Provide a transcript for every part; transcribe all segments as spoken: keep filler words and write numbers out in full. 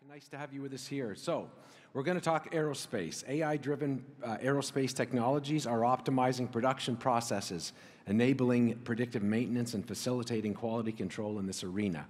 back. Nice to have you with us here. So, we're going to talk aerospace. A I-driven uh, aerospace technologies are optimizing production processes, enabling predictive maintenance, and facilitating quality control in this arena.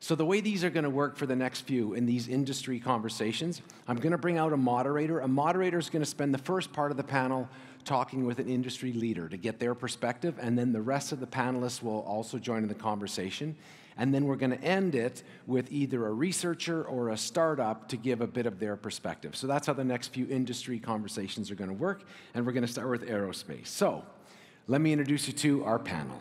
So the way these are going to work for the next few in these industry conversations, I'm going to bring out a moderator. A moderator is going to spend the first part of the panel talking with an industry leader to get their perspective, and then the rest of the panelists will also join in the conversation. And then we're going to end it with either a researcher or a startup to give a bit of their perspective. So that's how the next few industry conversations are going to work, and we're going to start with aerospace. So let me introduce you to our panel.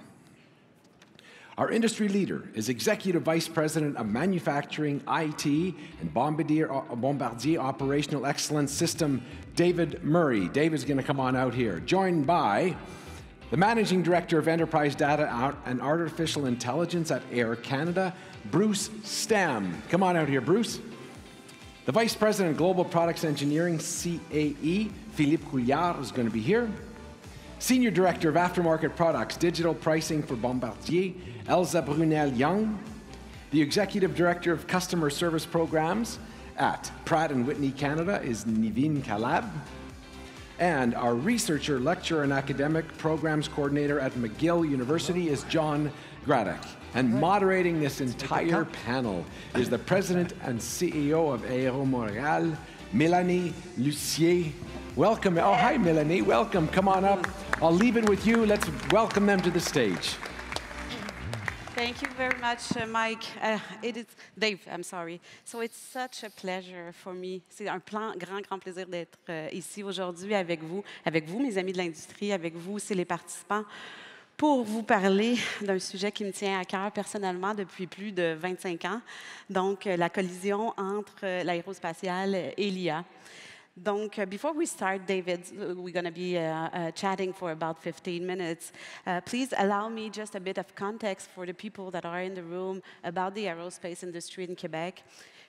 Our industry leader is Executive Vice President of Manufacturing, I T, and Bombardier, Bombardier Operational Excellence System, David Murray. David's going to come on out here, joined by the Managing Director of Enterprise Data and Artificial Intelligence at Air Canada, Bruce Stamm. Come on out here, Bruce. The Vice President of Global Products Engineering, C A E, Philippe Couillard, is going to be here. Senior Director of Aftermarket Products, Digital Pricing for Bombardier, Elsa Brunel-Young. The Executive Director of Customer Service Programs at Pratt and Whitney Canada is Nivine Kalab. And our Researcher, Lecturer, and Academic Programs Coordinator at McGill University is John Gradek. And moderating this entire panel is the President and C E O of Aero Montreal, Melanie Lussier. Welcome. Oh, hi, Melanie. Welcome. Come on up. I'll leave it with you. Let's welcome them to the stage. Thank you very much, uh, Mike. Uh, it is Dave, I'm sorry. So it's such a pleasure for me. C'est un plan, grand, grand plaisir d'être euh, ici aujourd'hui avec vous, avec vous, mes amis de l'industrie, avec vous, c'est les participants, pour vous parler d'un sujet qui me tient à cœur personnellement depuis plus de vingt-cinq ans, donc euh, la collision entre euh, l'aérospatiale et l'I A. Donc, uh, before we start, David, we're going to be uh, uh, chatting for about fifteen minutes. Uh, please allow me just a bit of context for the people that are in the room about the aerospace industry in Quebec.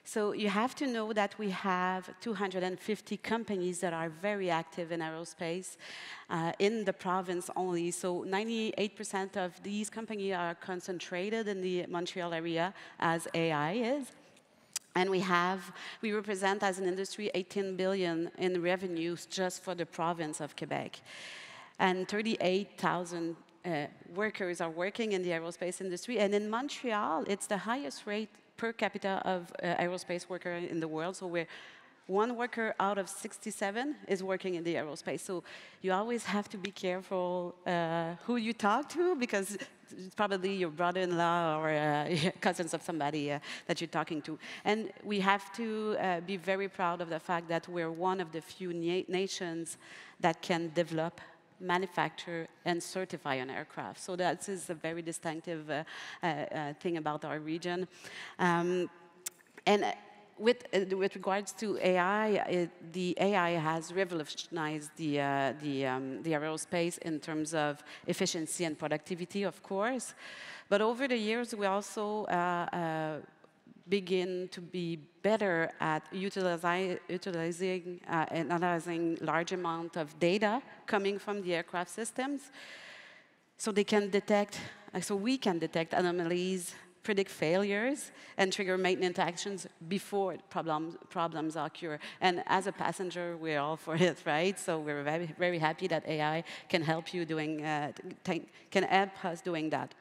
So you have to know that we have two hundred fifty companies that are very active in aerospace uh, in the province only. So ninety-eight percent of these companies are concentrated in the Montreal area, as A I is. And we have, we represent as an industry eighteen billion dollars in revenues just for the province of Quebec. And thirty-eight thousand uh, workers are working in the aerospace industry. And in Montreal, it's the highest rate per capita of uh, aerospace workers in the world. So we're one worker out of sixty-seven is working in the aerospace. So you always have to be careful uh, who you talk to, because it's probably your brother-in-law or uh, cousins of somebody uh, that you're talking to. And we have to uh, be very proud of the fact that we're one of the few na nations that can develop, manufacture, and certify an aircraft. So that is a very distinctive uh, uh, uh, thing about our region. Um, and. Uh, With, uh, with regards to A I, it, the A I has revolutionized the, uh, the, um, the aerospace in terms of efficiency and productivity, of course. But over the years, we also uh, uh, begin to be better at utilizi utilizing uh, and analyzing large amount of data coming from the aircraft systems. So they can detect, uh, so we can detect anomalies, predict failures, and trigger maintenance actions before problems, problems occur. And as a passenger, we're all for it, right? So we're very, very happy that A I can help you doing, uh, can help us doing that.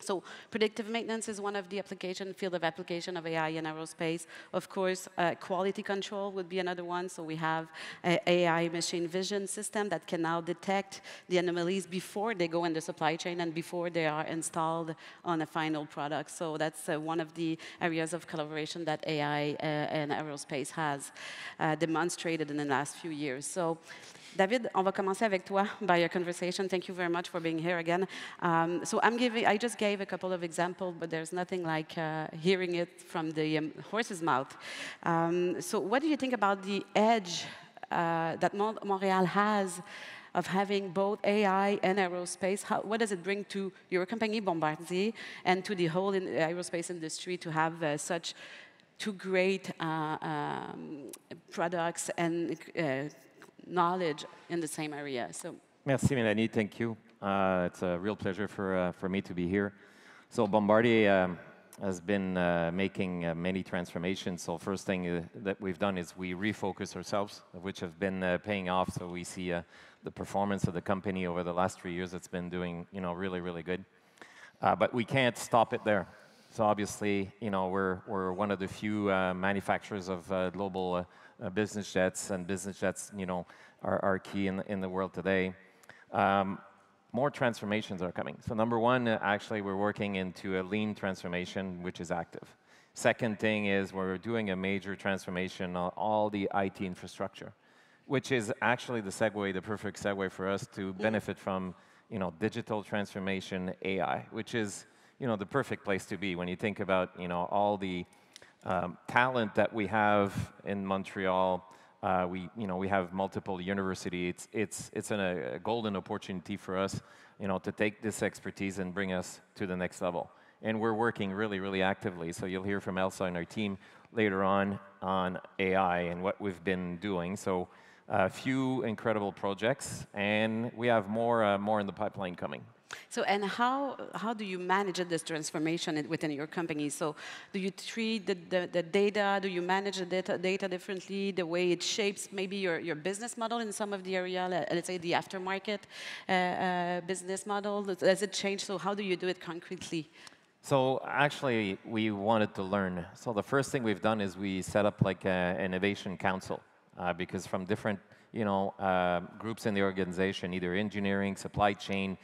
So predictive maintenance is one of the application, field of application of A I in aerospace. Of course, uh, quality control would be another one. So we have an A I machine vision system that can now detect the anomalies before they go in the supply chain and before they are installed on a final product. So that's uh, one of the areas of collaboration that A I uh, and aerospace has uh, demonstrated in the last few years. So, David, on va commencer avec toi by your conversation. Thank you very much for being here again. Um, so I'm giving, I just gave a couple of examples, but there's nothing like uh, hearing it from the um, horse's mouth. Um, so what do you think about the edge uh, that Mont Montreal has of having both A I and aerospace? How, what does it bring to your company, Bombardier, and to the whole in aerospace industry to have uh, such two great uh, um, products and uh, knowledge in the same area? So, merci, Melanie. Thank you. Uh, it's a real pleasure for uh, for me to be here. So Bombardier um, has been uh, making uh, many transformations. So first thing uh, that we've done is we refocus ourselves, which have been uh, paying off. So we see uh, the performance of the company over the last three years. It's been doing, you know, really, really good. Uh, but we can't stop it there. So obviously, you know, we're we're one of the few uh, manufacturers of uh, global uh, business jets, and business jets, you know, are, are key in in the world today. Um, More transformations are coming. So number one, actually, we're working into a lean transformation, which is active. Second thing is we're doing a major transformation on all the I T infrastructure, which is actually the segue, the perfect segue for us to benefit from, you know, digital transformation, A I, which is, you know, the perfect place to be when you think about, you know, all the um, talent that we have in Montreal. Uh, we, you know, we have multiple universities. It's, it's, it's an, a golden opportunity for us, you know, to take this expertise and bring us to the next level. And we're working really, really actively. So you'll hear from Elsa and our team later on on A I and what we've been doing. So a few incredible projects, and we have more, uh, more in the pipeline coming. So, and how, how do you manage this transformation within your company? So do you treat the, the, the data, do you manage the data, data differently, the way it shapes maybe your, your business model in some of the area, let's say the aftermarket uh, uh, business model? Does it change? So how do you do it concretely? So actually, we wanted to learn. So the first thing we've done is we set up like an innovation council, uh, because from different, you know, uh, groups in the organization, either engineering, supply chain,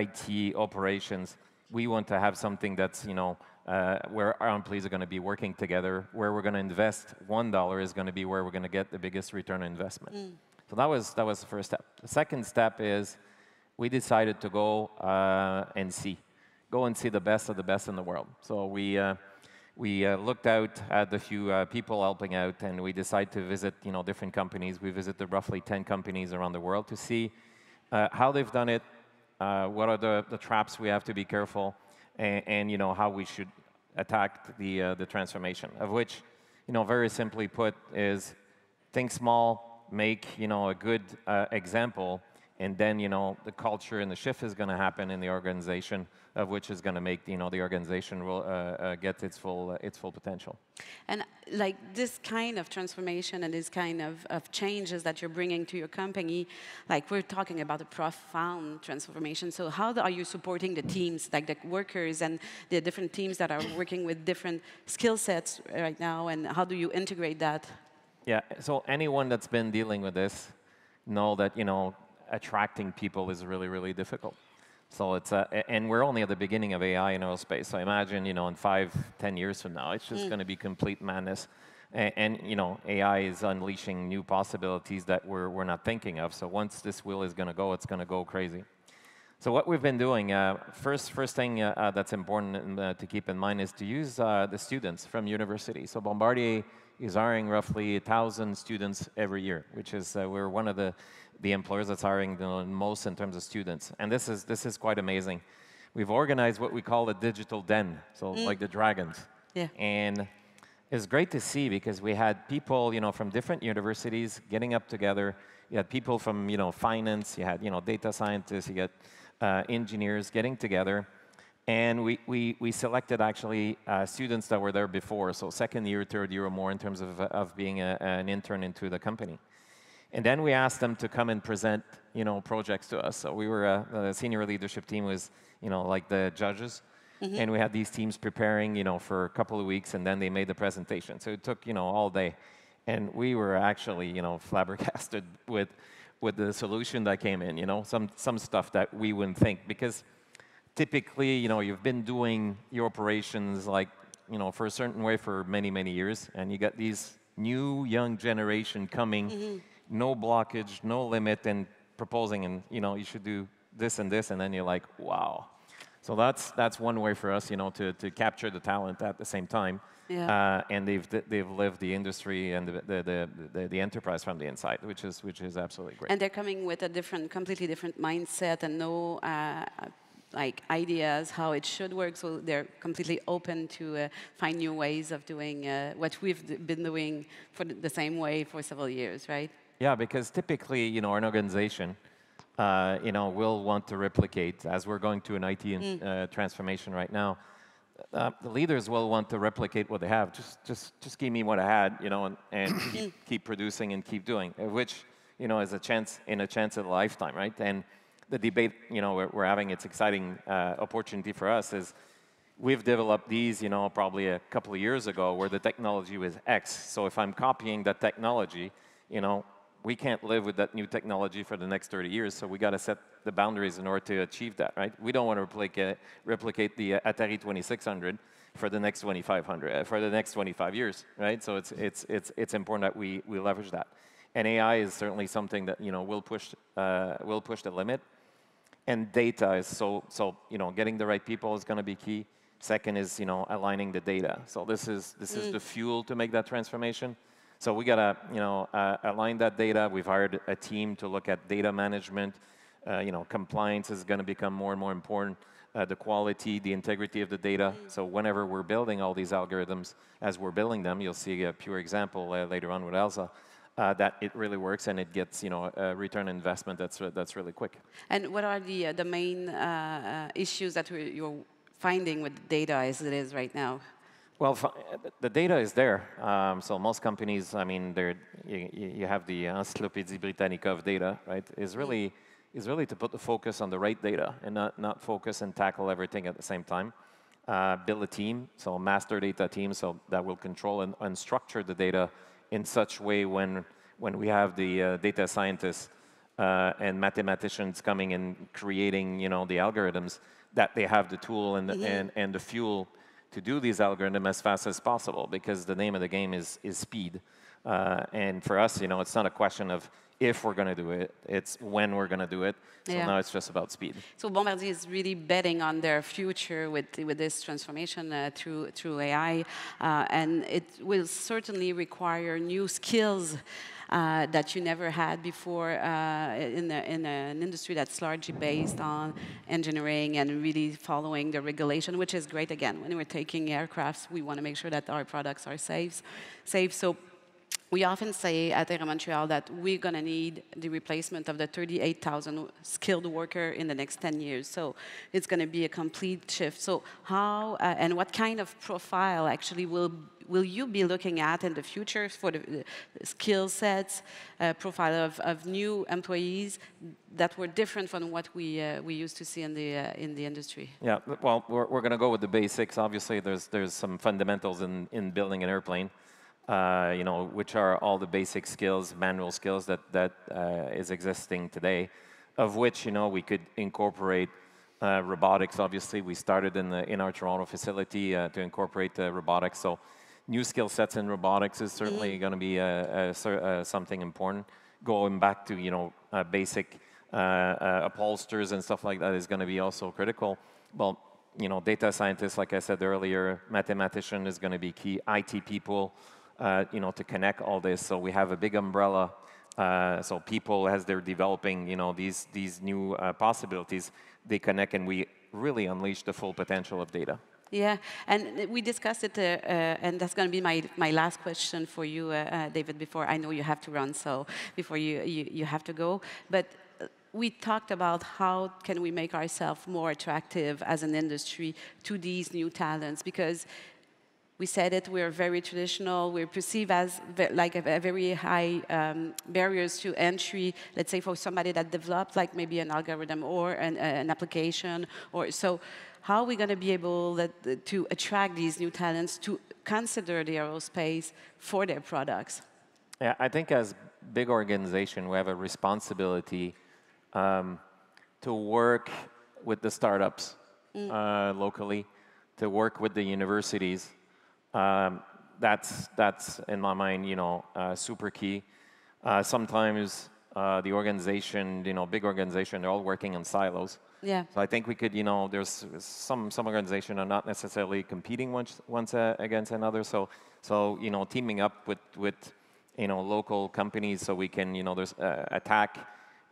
I T operations, we want to have something that's, you know, uh, where our employees are going to be working together, where we're going to invest one dollar is going to be where we're going to get the biggest return on investment. Mm. So that was that was the first step. The second step is we decided to go uh, and see, go and see the best of the best in the world. So we uh, we uh, looked out at the few uh, people helping out, and we decided to visit, you know, different companies. We visited roughly ten companies around the world to see uh, how they've done it. Uh, what are the, the traps we have to be careful, and, and you know, how we should attack the, uh, the transformation, of which, you know, very simply put is think small, make, you know, a good uh, example, and then, you know, the culture and the shift is going to happen in the organization, of which is going to make, you know, the organization will uh, uh, get its full, uh, its full potential. And like this kind of transformation and this kind of, of changes that you're bringing to your company, like we're talking about a profound transformation. So how are you supporting the teams, like the workers and the different teams that are working with different skill sets right now, and how do you integrate that? Yeah, so anyone that's been dealing with this know that, you know, attracting people is really, really difficult. So it's uh, and we're only at the beginning of A I in aerospace. So imagine, you know, in five, ten years from now, it's just mm. going to be complete madness. And, and you know, A I is unleashing new possibilities that we're we're not thinking of. So once this wheel is going to go, it's going to go crazy. So what we've been doing, uh, first first thing uh, uh, that's important uh, to keep in mind is to use uh, the students from university. So Bombardier is hiring roughly a thousand students every year, which is uh, we're one of the the employers that's hiring the most in terms of students. And this is, this is quite amazing. We've organized what we call a digital den, so mm. like the dragons. Yeah. And it's great to see because we had people, you know, from different universities getting up together. You had people from, you know, finance, you had, you know, data scientists, you got uh, engineers getting together. And we, we, we selected actually uh, students that were there before, so second year, third year or more in terms of, of being a, an intern into the company. And then we asked them to come and present, you know, projects to us. So we were, uh, the senior leadership team was, you know, like the judges. Mm-hmm. And we had these teams preparing, you know, for a couple of weeks, and then they made the presentation. So it took, you know, all day. And we were actually, you know, flabbergasted with, with the solution that came in, you know, some, some stuff that we wouldn't think. Because typically, you know, you've been doing your operations like, you know, for a certain way for many, many years. And you got these new young generation coming. Mm-hmm. No blockage, no limit, and proposing, and you know, you should do this and this, and then you're like, wow. So that's that's one way for us, you know, to to capture the talent at the same time. Yeah. Uh, and they've they've lived the industry and the the, the the the enterprise from the inside, which is which is absolutely great. And they're coming with a different, completely different mindset, and no. Uh, like ideas, how it should work, so they're completely open to uh, find new ways of doing uh, what we've been doing for the same way for several years, right? Yeah, because typically, you know, an organization, uh, you know, will want to replicate, as we're going to an I T mm. uh, transformation right now, uh, the leaders will want to replicate what they have. Just, just, just give me what I had, you know, and, and keep, keep producing and keep doing, which, you know, is a chance in a chance at a lifetime, right? And the debate, you know, we're, we're having, it's exciting uh, opportunity for us is we've developed these, you know, probably a couple of years ago where the technology was X. So if I'm copying that technology, you know, we can't live with that new technology for the next thirty years, so we got to set the boundaries in order to achieve that, right? We don't want to replicate, replicate the Atari twenty-six hundred for the next twenty-five hundred, for the next twenty-five years, right? So it's it's it's it's important that we we leverage that, and A I is certainly something that you know will push uh, will push the limit, and data is so so you know getting the right people is going to be key. Second is you know aligning the data. So this is this mm. is the fuel to make that transformation. So we got to, you know, uh, align that data. We've hired a team to look at data management. Uh, you know, compliance is going to become more and more important. Uh, the quality, the integrity of the data. So whenever we're building all these algorithms, as we're building them, you'll see a pure example uh, later on with Elsa. Uh, that it really works and it gets, you know, a return investment that's uh, that's really quick. And what are the uh, the main uh, issues that you're finding with the data as it is right now? Well, the data is there. Um, so most companies, I mean, you, you have the Encyclopédie Britannica of data, right? Is really is really to put the focus on the right data and not not focus and tackle everything at the same time. Uh, build a team, so a master data team, so that will control and, and structure the data in such way when when we have the uh, data scientists uh, and mathematicians coming and creating, you know, the algorithms that they have the tool and the, mm-hmm. and, and the fuel to do these algorithms as fast as possible, because the name of the game is, is speed. Uh, and for us, you know, it's not a question of if we're going to do it, it's when we're going to do it. So yeah. now it's just about speed. So Bombardier is really betting on their future with, with this transformation uh, through, through A I. Uh, and it will certainly require new skills Uh, that you never had before uh, in, a, in a, an industry that's largely based on engineering and really following the regulation, which is great. Again, when we're taking aircrafts, we want to make sure that our products are safe. safe. So we often say at Aero Montreal that we're going to need the replacement of the thirty-eight thousand skilled worker in the next ten years. So it's going to be a complete shift. So how uh, and what kind of profile actually will Will you be looking at in the future for the skill sets, uh, profile of, of new employees that were different from what we uh, we used to see in the uh, in the industry? Yeah, well, we're we're going to go with the basics. Obviously, there's there's some fundamentals in in building an airplane, uh, you know, which are all the basic skills, manual skills that that uh, is existing today, of which you know we could incorporate. Uh, robotics. Obviously, we started in the in our Toronto facility uh, to incorporate uh, robotics. So. New skill sets in robotics is certainly mm-hmm. going to be uh, uh, uh, something important. Going back to you know uh, basic uh, uh, upholsters and stuff like that is going to be also critical. Well, you know, data scientists, like I said earlier, mathematician is going to be key. I T people, uh, you know, to connect all this. So we have a big umbrella. Uh, so people, as they're developing, you know, these these new uh, possibilities, they connect, and we really unleash the full potential of data. Yeah, and we discussed it, uh, uh, and that's going to be my, my last question for you, uh, uh, David, before I know you have to run, so before you, you, you have to go. But we talked about how can we make ourselves more attractive as an industry to these new talents, because we said it, we're very traditional, we're perceived as like a, a very high um, barriers to entry, let's say for somebody that developed like maybe an algorithm or an, uh, an application, or so. How are we going to be able that, to attract these new talents to consider the aerospace for their products? Yeah, I think as big organization, we have a responsibility um, to work with the startups mm. uh, locally, to work with the universities. Um, that's, that's in my mind, you know, uh, super key. Uh, sometimes uh, the organization, you know, big organization, they're all working in silos. Yeah. So I think we could, you know, there's some some organizations are not necessarily competing once once uh, against another. So so you know, teaming up with with you know local companies so we can you know there's uh, attack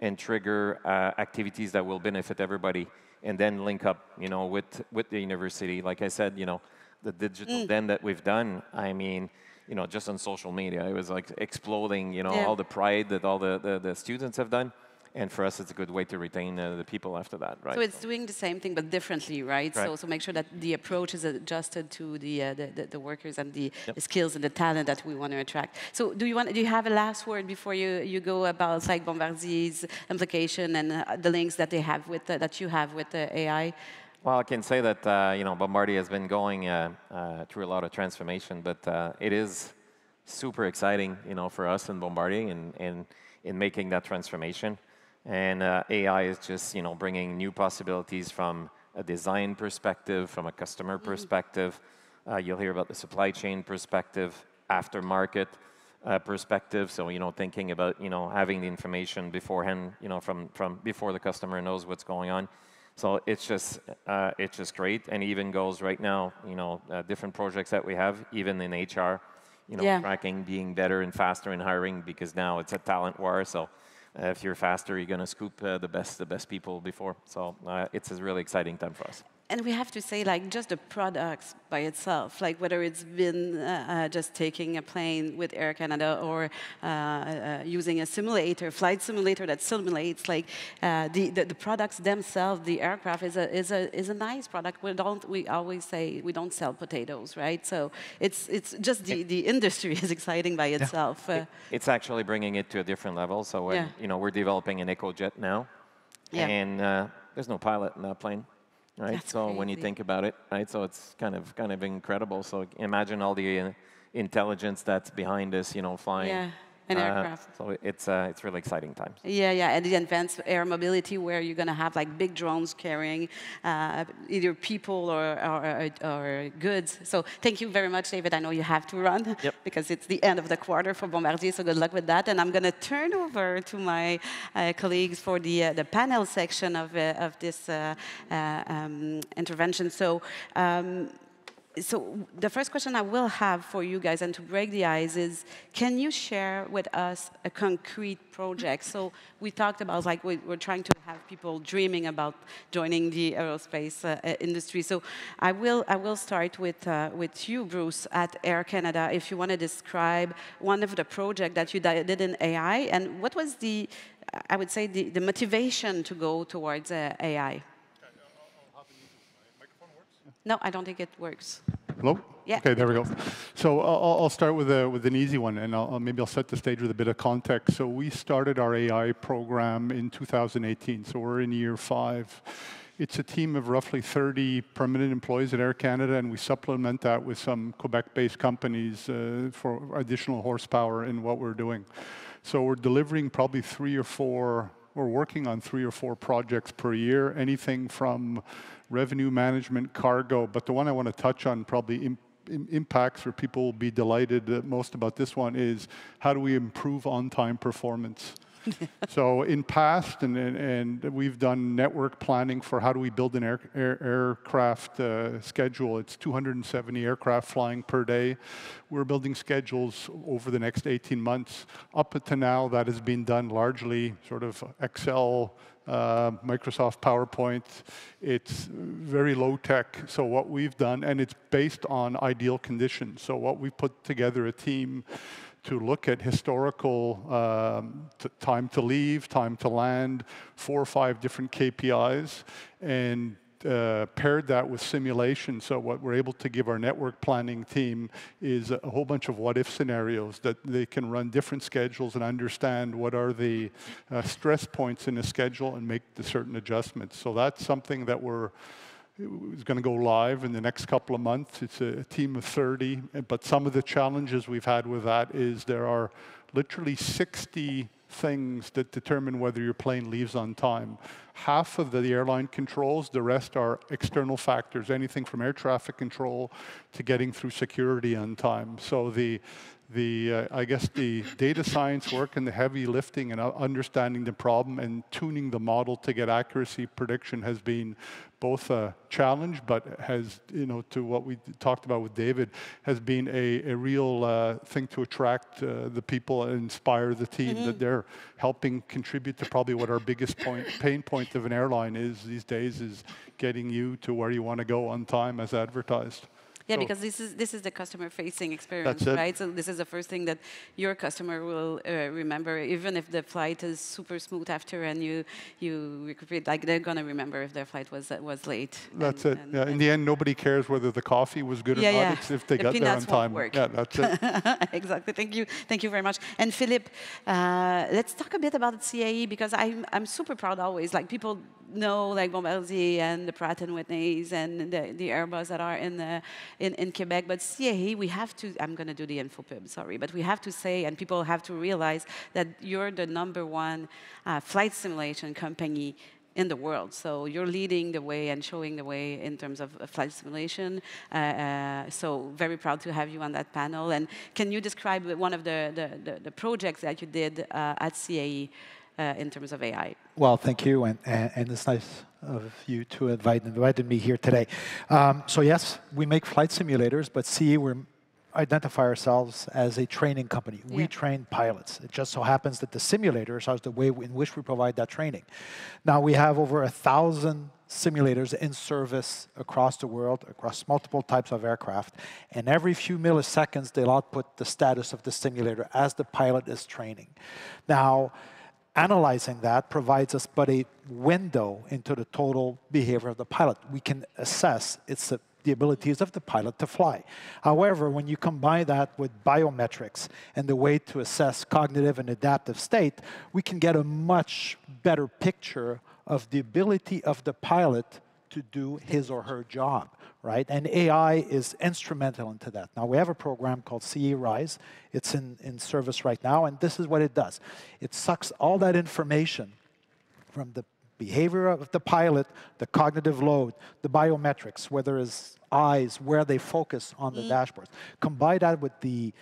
and trigger uh, activities that will benefit everybody, and then link up you know with with the university. Like I said, you know, the digital mm. den that we've done. I mean, you know, just on social media, it was like exploding. You know, yeah. all the pride that all the the, the students have done. And for us, it's a good way to retain uh, the people after that, right? So it's so. doing the same thing, but differently, right? right? So so make sure that the approach is adjusted to the uh, the, the, the workers and the, yep. the skills and the talent that we want to attract. So do you want? Do you have a last word before you, you go about like Bombardier's implication and uh, the links that they have with uh, that you have with uh, A I? Well, I can say that uh, you know Bombardier has been going uh, uh, through a lot of transformation, but uh, it is super exciting, you know, for us in Bombardier and in, in, in making that transformation. And uh, A I is just, you know, bringing new possibilities from a design perspective, from a customer perspective. Uh, you'll hear about the supply chain perspective, aftermarket uh, perspective. So, you know, thinking about, you know, having the information beforehand, you know, from from before the customer knows what's going on. So it's just uh, it's just great, and even goes right now, you know, uh, different projects that we have, even in H R, you know, yeah. tracking, being better and faster in hiring, because now it's a talent war. So. Uh, if you're faster, you're going to scoop uh, the best the best people before. So uh, it's a really exciting time for us. And we have to say, like, just the products by itself, like whether it's been uh, just taking a plane with Air Canada or uh, uh, using a simulator, flight simulator that simulates, like, uh, the, the, the products themselves, the aircraft is a, is a, is a nice product. We don't, we always say we don't sell potatoes, right? So it's, it's just the, it, the industry is exciting by itself. Yeah. Uh, it, it's actually bringing it to a different level. So, when, yeah. you know, we're developing an EcoJet now, yeah. and uh, there's no pilot in that plane. Right, That's so crazy. When you think about it, right, so it's kind of kind of incredible. So imagine all the uh, intelligence that's behind us, you know, flying. Yeah. An aircraft. Uh, so it's uh, it's really exciting times. Yeah, yeah, and the advanced air mobility, where you're going to have like big drones carrying uh, either people or, or, or, or goods. So thank you very much, David. I know you have to run yep. because it's the end of the quarter for Bombardier. So good luck with that. And I'm going to turn over to my uh, colleagues for the uh, the panel section of uh, of this uh, uh, um, intervention. So. Um, So the first question I will have for you guys, and to break the ice, is can you share with us a concrete project? So we talked about, like, we, we're trying to have people dreaming about joining the aerospace uh, industry. So I will I will start with uh, with you, Bruce, at Air Canada. If you want to describe one of the projects that you did in A I, and what was the, I would say, the, the motivation to go towards uh, A I? No, I don't think it works. Hello? Yeah. Okay, there we go. So I'll, I'll start with a, with an easy one, and I'll, maybe I'll set the stage with a bit of context. So we started our A I program in two thousand eighteen, so we're in year five. It's a team of roughly thirty permanent employees at Air Canada, and we supplement that with some Quebec-based companies uh, for additional horsepower in what we're doing. So we're delivering probably three or four We're working on three or four projects per year, anything from revenue management, cargo, but the one I want to touch on, probably im im impacts where people will be delighted most about this one, is how do we improve on-time performance? So in past, and, and, and we've done network planning for how do we build an air, air, aircraft uh, schedule. It's two hundred seventy aircraft flying per day. We're building schedules over the next eighteen months. Up to now, that has been done largely sort of Excel, uh, Microsoft PowerPoint. It's very low tech. So what we've done, and it's based on ideal conditions. So what we put together a team to look at historical um, time to leave, time to land, four or five different K P Is, and uh, paired that with simulation. So what we're able to give our network planning team is a whole bunch of what-if scenarios that they can run different schedules and understand what are the uh, stress points in a schedule and make the certain adjustments. So that's something that we're It's going to go live in the next couple of months. It's a team of thirty, but some of the challenges we've had with that is there are literally sixty things that determine whether your plane leaves on time. Half of the airline controls, the rest are external factors, anything from air traffic control to getting through security on time. So the The, uh, I guess the data science work and the heavy lifting and understanding the problem and tuning the model to get accuracy prediction has been both a challenge, but has, you know, to what we talked about with David, has been a, a real uh, thing to attract uh, the people and inspire the team, mm-hmm. that they're helping contribute to probably what our biggest point, pain point of an airline is these days, is getting you to where you want to go on time as advertised. Yeah, so because this is this is the customer-facing experience, right? So this is the first thing that your customer will uh, remember, even if the flight is super smooth after and you you recuperate. Like they're gonna remember if their flight was uh, was late. That's and, it. And, yeah. And in the end, nobody cares whether the coffee was good yeah, or not. Yeah. It's if they the got there on time. Work. Yeah, that's it. Exactly. Thank you. Thank you very much. And Philippe, uh, let's talk a bit about C A E, because I'm I'm super proud always. Like people know like Bombardier and the Pratt and Whitneys and the, the Airbus that are in the in, in Quebec, but C A E, we have to, I'm going to do the info pub, sorry, but we have to say, and people have to realize that you're the number one uh, flight simulation company in the world. So you're leading the way and showing the way in terms of uh, flight simulation. Uh, uh, so very proud to have you on that panel. And can you describe one of the, the, the, the projects that you did uh, at C A E Uh, in terms of A I? Well, thank you, and, and, and it's nice of you to invite invited me here today. Um, so yes, we make flight simulators, but C A E, we identify ourselves as a training company. Yeah. We train pilots. It just so happens that the simulators are the way in which we provide that training. Now, we have over a thousand simulators in service across the world, across multiple types of aircraft, and every few milliseconds, they'll output the status of the simulator as the pilot is training. Now, analyzing that provides us but a window into the total behavior of the pilot. We can assess its, uh, the abilities of the pilot to fly. However, when you combine that with biometrics and the way to assess cognitive and adaptive state, we can get a much better picture of the ability of the pilot to do his or her job, right? And A I is instrumental into that. Now, we have a program called CERISE. It's in, in service right now, and this is what it does. It sucks all that information from the behavior of the pilot, the cognitive load, the biometrics, whether it's eyes, where they focus on the mm. dashboards. Combine that with the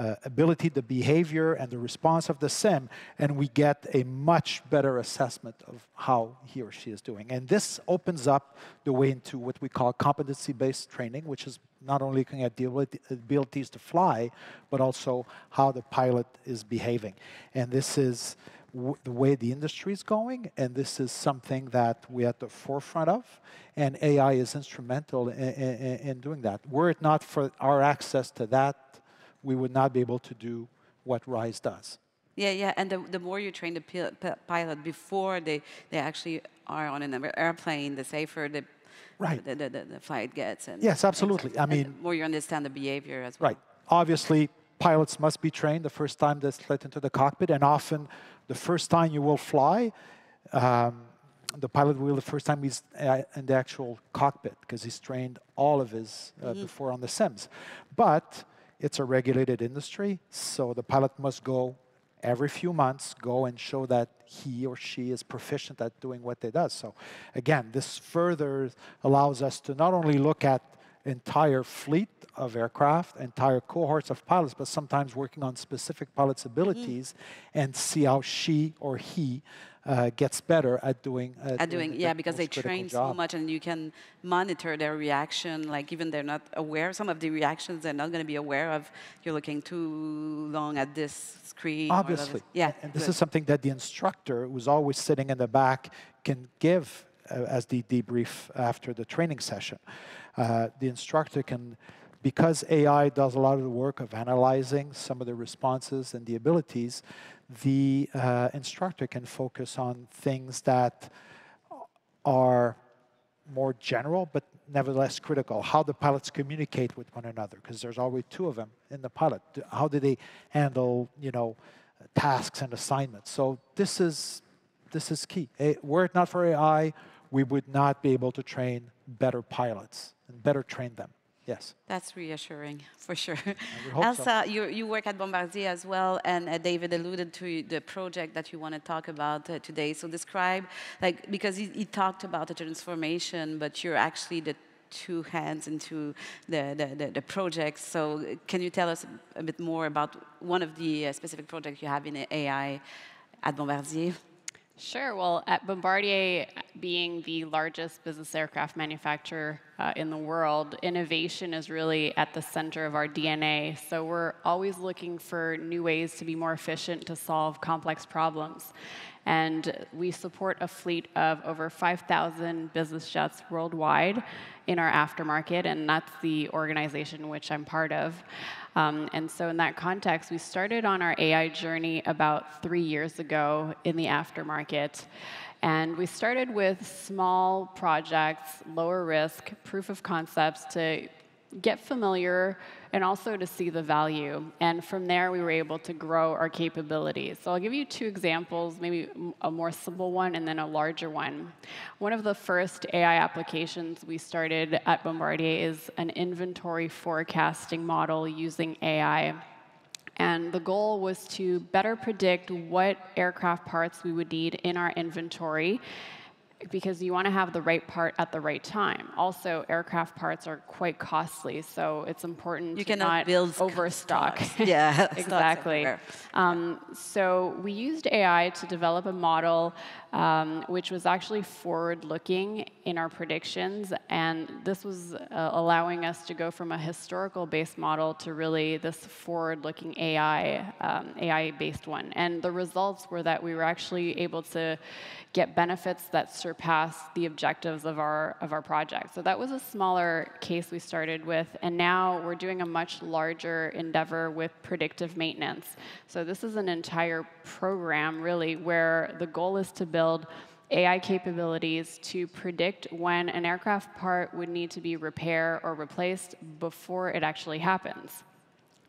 Uh, ability, the behavior, and the response of the sim, and we get a much better assessment of how he or she is doing. And this opens up the way into what we call competency-based training, which is not only looking at the abilities to fly, but also how the pilot is behaving. And this is w the way the industry is going, and this is something that we're at the forefront of, and A I is instrumental in, in, in doing that. Were it not for our access to that, we would not be able to do what RISE does. Yeah, yeah, and the, the more you train the pil pilot before they, they actually are on an airplane, the safer the, right. the, the, the, the flight gets. And yes, absolutely. And, I mean, the more you understand the behavior as well. Right. Obviously, pilots must be trained the first time that's let into the cockpit, and often the first time you will fly, um, the pilot will the first time he's in the actual cockpit, because he's trained all of his uh, mm-hmm. before on the sims. But it's a regulated industry, so the pilot must go every few months, go and show that he or she is proficient at doing what they do. So again, this further allows us to not only look at entire fleet of aircraft, entire cohorts of pilots, but sometimes working on specific pilots' abilities mm-hmm. and see how she or he Uh, gets better at doing uh, at doing yeah because they train job. so much, and you can monitor their reaction. Like even they're not aware, some of the reactions they're not going to be aware of. You're looking too long at this screen, obviously. Yeah, and this Good. is something that the instructor, who's always sitting in the back, can give uh, as the debrief after the training session. Uh, the instructor can, because A I does a lot of the work of analyzing some of the responses and the abilities. The uh, instructor can focus on things that are more general, but nevertheless critical. How the pilots communicate with one another, because there's always two of them in the pilot. How do they handle, you know, tasks and assignments? So this is this is key. Were it not for A I, we would not be able to train better pilots and better train them. Yes. That's reassuring, for sure. Elsa, so. you, you work at Bombardier as well, and uh, David alluded to the project that you want to talk about uh, today. So describe, like, because he, he talked about the transformation, but you're actually the two hands into the, the, the, the project. So can you tell us a bit more about one of the uh, specific projects you have in A I at Bombardier? Sure. Well, at Bombardier, being the largest business aircraft manufacturer uh, in the world, innovation is really at the center of our D N A. So we're always looking for new ways to be more efficient to solve complex problems. And we support a fleet of over five thousand business jets worldwide in our aftermarket, and that's the organization which I'm part of. Um, and so in that context, we started on our A I journey about three years ago in the aftermarket. And we started with small projects, lower risk, proof of concepts to get familiar and also to see the value. And from there, we were able to grow our capabilities. So I'll give you two examples, maybe a more simple one and then a larger one. One of the first A I applications we started at Bombardier is an inventory forecasting model using A I. And the goal was to better predict what aircraft parts we would need in our inventory, because you want to have the right part at the right time. Also, aircraft parts are quite costly, so it's important you to not build overstock. Yeah, exactly. Um, so we used A I to develop a model um, which was actually forward-looking in our predictions, and this was uh, allowing us to go from a historical-based model to really this forward-looking A I, um, A I-based one. And the results were that we were actually able to get benefits that surpass the objectives of our of our project. So that was a smaller case we started with, and now we're doing a much larger endeavor with predictive maintenance. So this is an entire program, really, where the goal is to build A I capabilities to predict when an aircraft part would need to be repaired or replaced before it actually happens.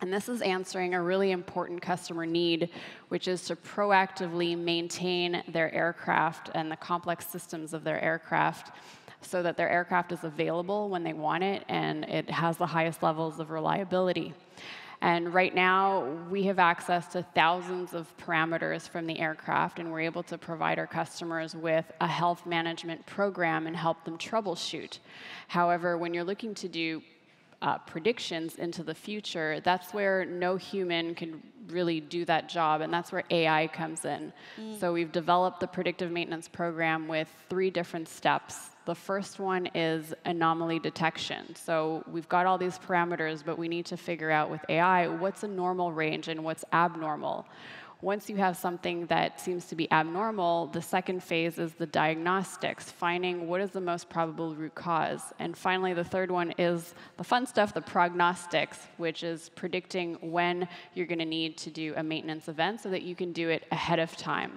And this is answering a really important customer need, which is to proactively maintain their aircraft and the complex systems of their aircraft so that their aircraft is available when they want it and it has the highest levels of reliability. And right now, we have access to thousands of parameters from the aircraft, and we're able to provide our customers with a health management program and help them troubleshoot. However, when you're looking to do Uh, predictions into the future, that's where no human can really do that job, and that's where A I comes in. Mm. So we've developed the predictive maintenance program with three different steps. The first one is anomaly detection. So we've got all these parameters, but we need to figure out with A I what's a normal range and what's abnormal. Once you have something that seems to be abnormal, the second phase is the diagnostics, finding what is the most probable root cause. And finally, the third one is the fun stuff, the prognostics, which is predicting when you're going to need to do a maintenance event so that you can do it ahead of time.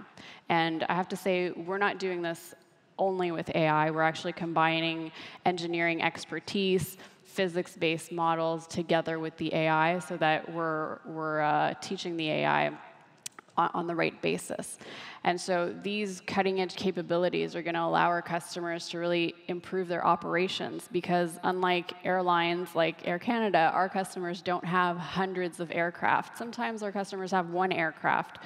And I have to say, we're not doing this only with A I. We're actually combining engineering expertise, physics-based models together with the A I so that we're, we're uh, teaching the A I on the right basis. And so these cutting-edge capabilities are going to allow our customers to really improve their operations, because unlike airlines like Air Canada, our customers don't have hundreds of aircraft. Sometimes our customers have one aircraft.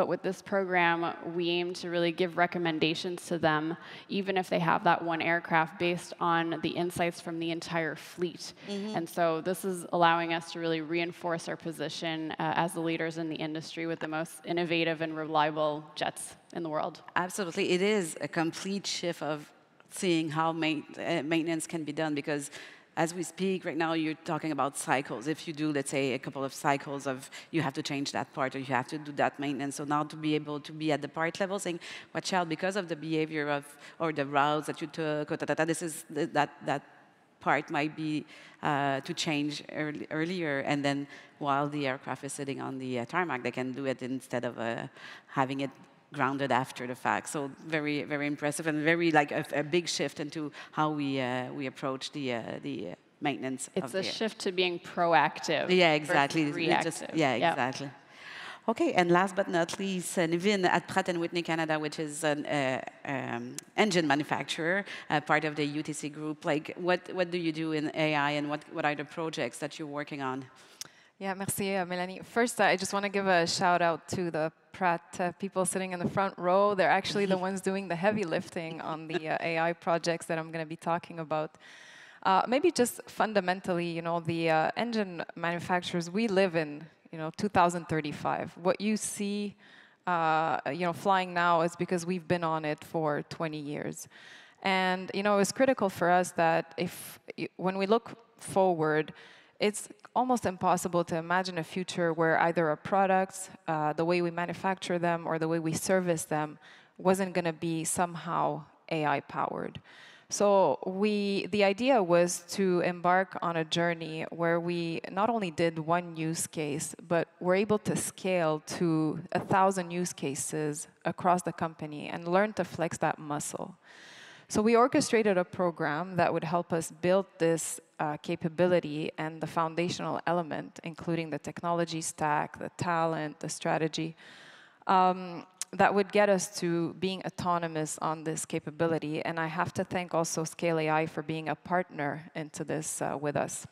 But with this program, we aim to really give recommendations to them, even if they have that one aircraft, based on the insights from the entire fleet. Mm-hmm. And so this is allowing us to really reinforce our position uh, as the leaders in the industry with the most innovative and reliable jets in the world. Absolutely. It is a complete shift of seeing how ma- uh, maintenance can be done, because as we speak right now, you're talking about cycles. If you do, let's say, a couple of cycles of you have to change that part or you have to do that maintenance. So now to be able to be at the part level saying, watch out, because of the behavior of, or the routes that you took, or ta, ta, ta, this is, that, that part might be uh, to change early, earlier. And then while the aircraft is sitting on the uh, tarmac, they can do it instead of uh, having it grounded after the fact. So very, very impressive, and very like a, a big shift into how we uh, we approach the uh, the maintenance. It's of a the shift to being proactive. Yeah, exactly. Reactive. Just, yeah, yep. Exactly. Okay, and last but not least, uh, Nivine, at Pratt and Whitney Canada, which is an uh, um, engine manufacturer, uh, part of the U T C group. Like, what what do you do in A I, and what what are the projects that you're working on? Yeah, merci, uh, Melanie. First, uh, I just want to give a shout out to the Pratt uh, people sitting in the front row. They're actually the ones doing the heavy lifting on the uh, A I projects that I'm going to be talking about. Uh, maybe just fundamentally, you know, the uh, engine manufacturers, we live in, you know, two thousand thirty-five. What you see uh, you know, flying now is because we've been on it for twenty years. And you know, it was critical for us that if, when we look forward, it's almost impossible to imagine a future where either our products, uh, the way we manufacture them, or the way we service them wasn't going to be somehow A I-powered. So we, the idea was to embark on a journey where we not only did one use case, but were able to scale to a thousand use cases across the company and learn to flex that muscle. So we orchestrated a program that would help us build this uh, capability and the foundational element, including the technology stack, the talent, the strategy, um, that would get us to being autonomous on this capability. And I have to thank also Scale A I for being a partner into this uh, with us.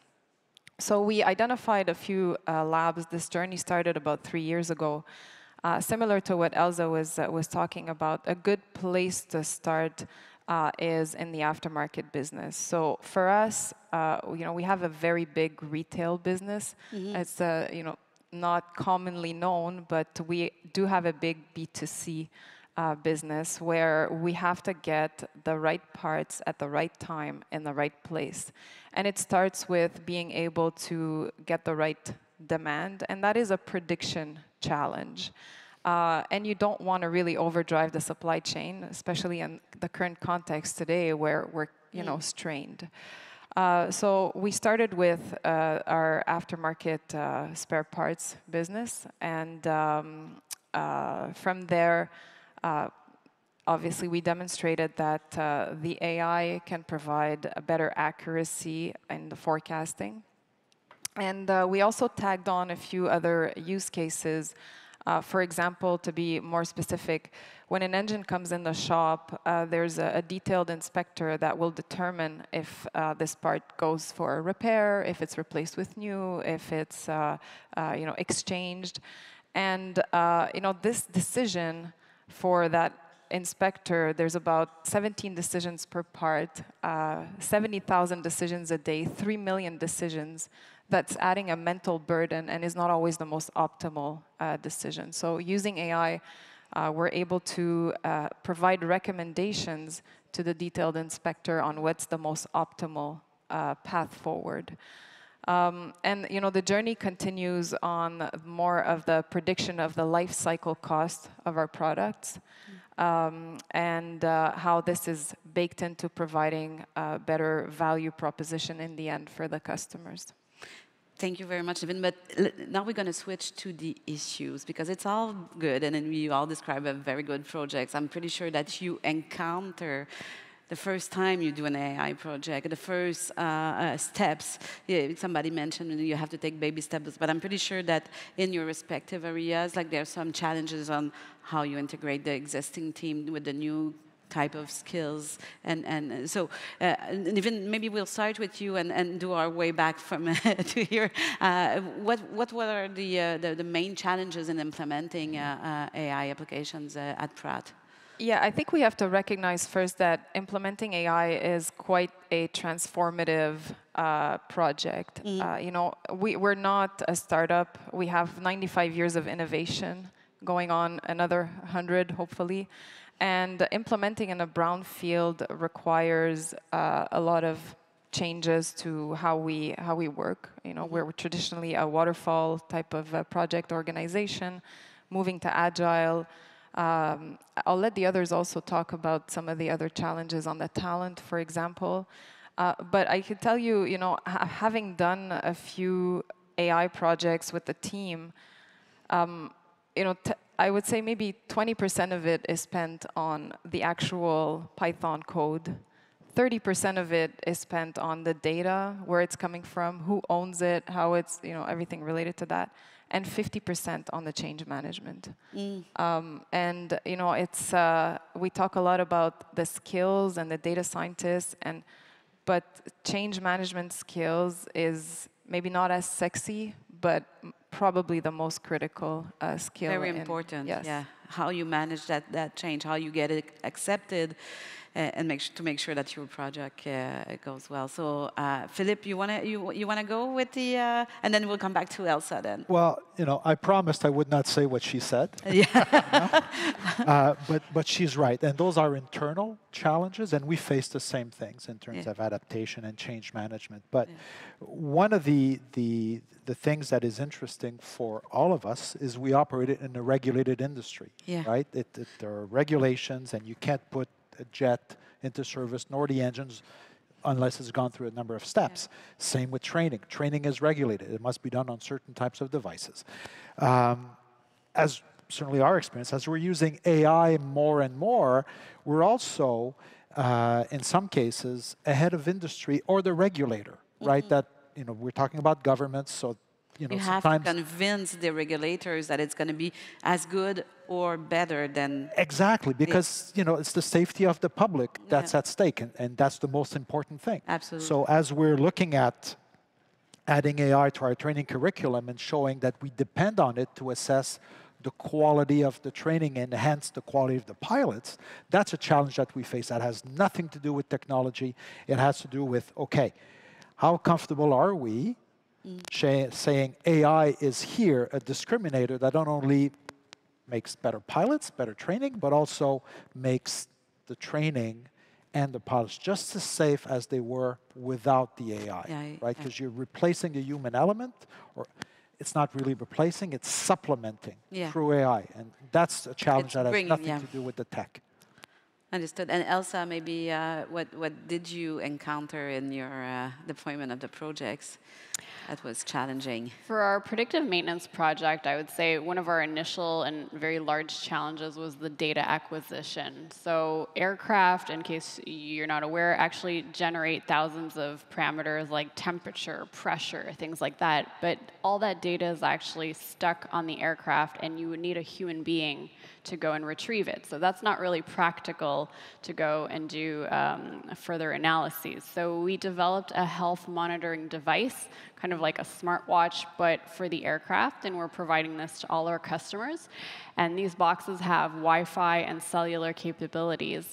So we identified a few uh, labs. This journey started about three years ago. Uh, similar to what Elsa was, uh, was talking about, a good place to start Uh, is in the aftermarket business. So for us, uh, you know, we have a very big retail business. Mm-hmm. It's uh, you know, not commonly known, but we do have a big B two C uh, business where we have to get the right parts at the right time in the right place. And it starts with being able to get the right demand, and that is a prediction challenge. Uh, and you don't want to really overdrive the supply chain, especially in the current context today where we're, you know, strained. Uh, so we started with uh, our aftermarket uh, spare parts business. And um, uh, from there, uh, obviously, we demonstrated that uh, the A I can provide a better accuracy in the forecasting. And uh, we also tagged on a few other use cases. Uh, for example, to be more specific, when an engine comes in the shop, uh, there's a, a detailed inspector that will determine if uh, this part goes for a repair, if it's replaced with new, if it's uh, uh, you know, exchanged. And uh, you know, this decision for that inspector, there's about seventeen decisions per part, uh, seventy thousand decisions a day, three million decisions. That's adding a mental burden and is not always the most optimal uh, decision. So using A I, uh, we're able to uh, provide recommendations to the detailed inspector on what's the most optimal uh, path forward. Um, and you know, the journey continues on more of the prediction of the life cycle cost of our products, mm-hmm. um, and uh, how this is baked into providing a better value proposition in the end for the customers. Thank you very much, Nivine. But now we're going to switch to the issues, because it's all good, and then we all describe a very good projects. I'm pretty sure that you encounter the first time you do an A I project, the first uh, uh, steps. Yeah, somebody mentioned you have to take baby steps, but I'm pretty sure that in your respective areas, like there are some challenges on how you integrate the existing team with the new type of skills, and, and so uh, and even maybe we'll start with you and, and do our way back from to here. Uh, what what were the, uh, the the main challenges in implementing uh, uh, A I applications uh, at Pratt? Yeah, I think we have to recognize first that implementing A I is quite a transformative uh, project. Mm. Uh, you know, we we're not a startup. We have ninety-five years of innovation going on, another one hundred hopefully. And implementing in a brownfield requires uh, a lot of changes to how we how we work. You know, we're traditionally a waterfall type of uh, project organization, moving to agile. Um, I'll let the others also talk about some of the other challenges on the talent, for example. Uh, but I can tell you, you know, ha having done a few A I projects with the team, um, you know. T I would say maybe twenty percent of it is spent on the actual Python code. thirty percent of it is spent on the data, where it's coming from, who owns it, how it's, you know, everything related to that. And fifty percent on the change management. Mm. Um, and, you know, it's, uh, we talk a lot about the skills and the data scientists, and, but change management skills is maybe not as sexy, but probably the most critical uh, skill. Very important, yes. Yeah. How you manage that, that change, how you get it accepted, and make to make sure that your project uh, goes well. So, uh, Philippe, you wanna you you wanna go with the, uh, and then we'll come back to Elsa then. Well, you know, I promised I would not say what she said. Yeah. You know? uh, but but she's right, and those are internal challenges, and we face the same things in terms yeah. of adaptation and change management. But yeah. one of the the the things that is interesting for all of us is we operate in a regulated industry, yeah. right? It, it, there are regulations, and you can't put a jet into service nor the engines unless it's gone through a number of steps. Yeah. Same with training. Training is regulated. It must be done on certain types of devices. Um, as certainly our experience, as we're using A I more and more, we're also, uh, in some cases, ahead of industry or the regulator, mm-hmm. right? That You know, we're talking about governments, so you know. You have to convince the regulators that it's going to be as good or better than. Exactly, because you know it's the safety of the public that's yeah. at stake, and, and that's the most important thing. Absolutely. So as we're looking at adding A I to our training curriculum and showing that we depend on it to assess the quality of the training and hence the quality of the pilots, that's a challenge that we face. That has nothing to do with technology. It has to do with okay. How comfortable are we mm. saying A I is here a discriminator that not only makes better pilots, better training, but also makes the training and the pilots just as safe as they were without the A I, yeah, I, right? Because you're replacing a human element, or it's not really replacing, it's supplementing yeah. through A I. And that's a challenge it's that has bringing, nothing yeah. to do with the tech. Understood. And Elsa, maybe uh, what, what did you encounter in your uh, deployment of the projects that was challenging? For our predictive maintenance project, I would say one of our initial and very large challenges was the data acquisition. So aircraft, in case you're not aware, actually generate thousands of parameters like temperature, pressure, things like that. But all that data is actually stuck on the aircraft, and you would need a human being to go and retrieve it. So that's not really practical to go and do um, further analyses. So we developed a health monitoring device, kind of like a smartwatch, but for the aircraft, and we're providing this to all our customers. And these boxes have Wi-Fi and cellular capabilities.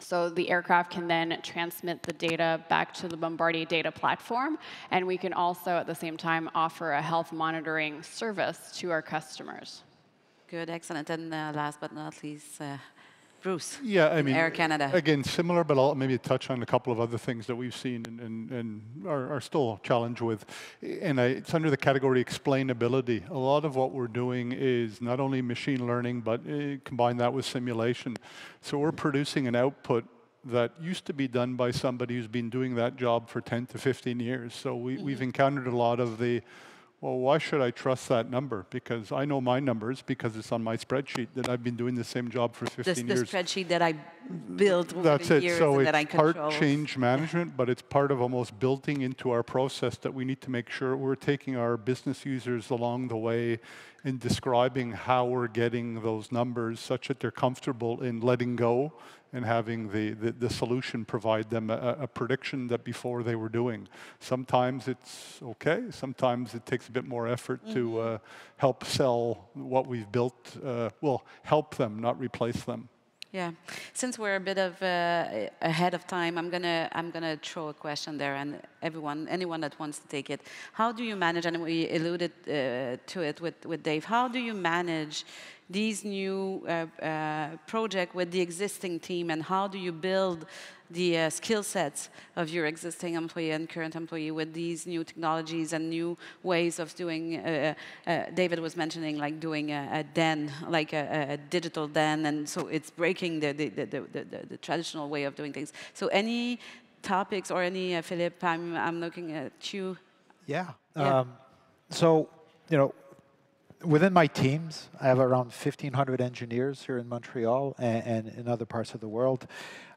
So the aircraft can then transmit the data back to the Bombardier data platform, and we can also, at the same time, offer a health monitoring service to our customers. Good, excellent. And uh, last but not least, uh Bruce, yeah, I mean, Air Canada. Again, similar, but I'll maybe touch on a couple of other things that we've seen and, and, and are, are still challenged with. And I, it's under the category explainability. A lot of what we're doing is not only machine learning, but uh, combine that with simulation. So we're producing an output that used to be done by somebody who's been doing that job for ten to fifteen years. So we, mm-hmm. we've encountered a lot of the, well, why should I trust that number? Because I know my numbers because it's on my spreadsheet that I've been doing the same job for fifteen years. The spreadsheet that I built over That's the it. years so and that I control. That's it. So it's part change management, yeah. but it's part of almost building into our process that we need to make sure we're taking our business users along the way and describing how we're getting those numbers such that they're comfortable in letting go and having the, the, the solution provide them a, a prediction that before they were doing. Sometimes it's okay, sometimes it takes a bit more effort mm-hmm. to uh, help sell what we've built, uh, well, help them, not replace them. Yeah, since we're a bit of uh, ahead of time, I'm gonna I'm gonna throw a question there, and everyone, anyone that wants to take it, how do you manage? And we alluded uh, to it with with Dave. How do you manage these new uh, uh, project with the existing team, and how do you build the uh, skill sets of your existing employee and current employee with these new technologies and new ways of doing, uh, uh, David was mentioning like doing a, a den, like a, a digital den, and so it's breaking the, the, the, the, the, the traditional way of doing things. So any topics or any, uh, Philippe, I'm, I'm looking at you. Yeah, yeah. Um, so, you know, within my teams, I have around fifteen hundred engineers here in Montreal and, and in other parts of the world.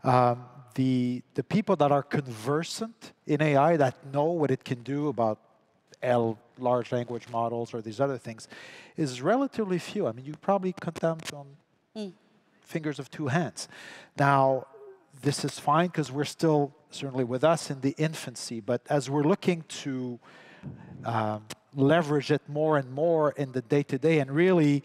Um, the, the people that are conversant in A I, that know what it can do about L, large language models or these other things, is relatively few. I mean, you probably count them on mm. fingers of two hands. Now, this is fine because we're still, certainly with us, in the infancy. But as we're looking to Um, leverage it more and more in the day-to-day, and really